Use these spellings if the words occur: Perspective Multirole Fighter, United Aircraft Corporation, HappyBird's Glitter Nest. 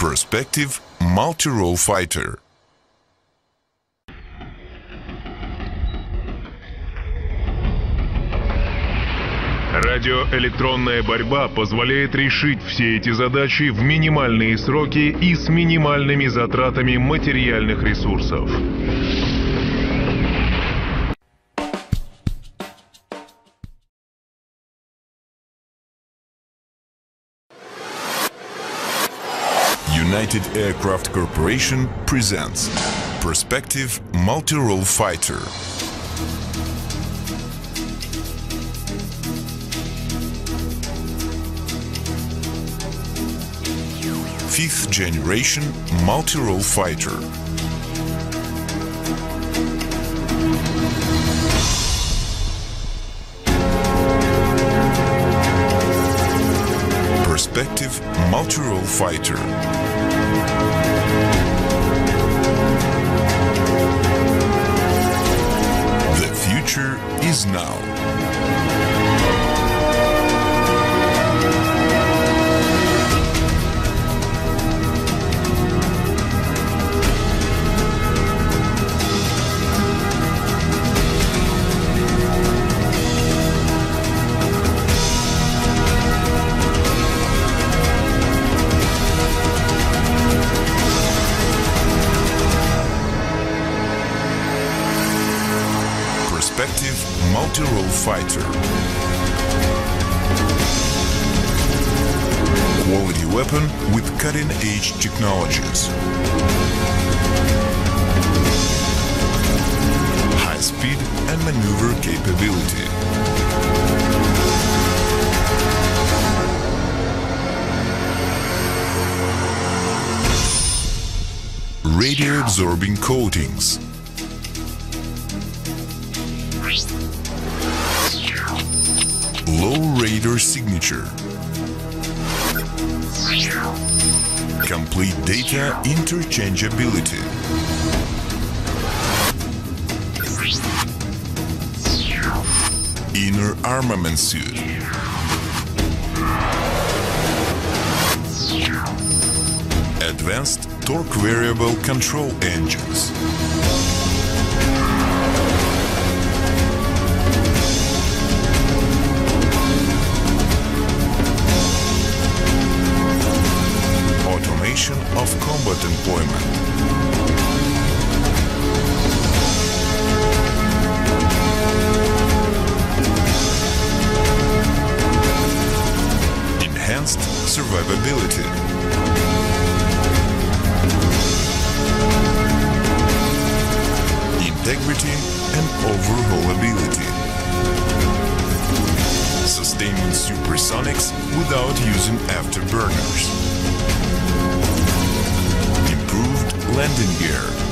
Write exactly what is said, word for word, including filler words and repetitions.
Perspective Multirole Fighter. Радиоэлектронная борьба позволяет решить все эти задачи в минимальные сроки и с минимальными затратами материальных ресурсов. United Aircraft Corporation presents Perspective Multirole Fighter. Fifth generation multirole fighter. Perspective multirole fighter. The future is now. Perspective multirole fighter. Quality weapon with cutting-edge technologies. High speed and maneuver capability. Radio-absorbing coatings. Low radar signature. Complete data interchangeability. Inner armament suit. Advanced torque variable control engines. Of combat employment. Enhanced survivability. Integrity and overhaulability. Sustaining supersonics without using afterburners. Landing gear.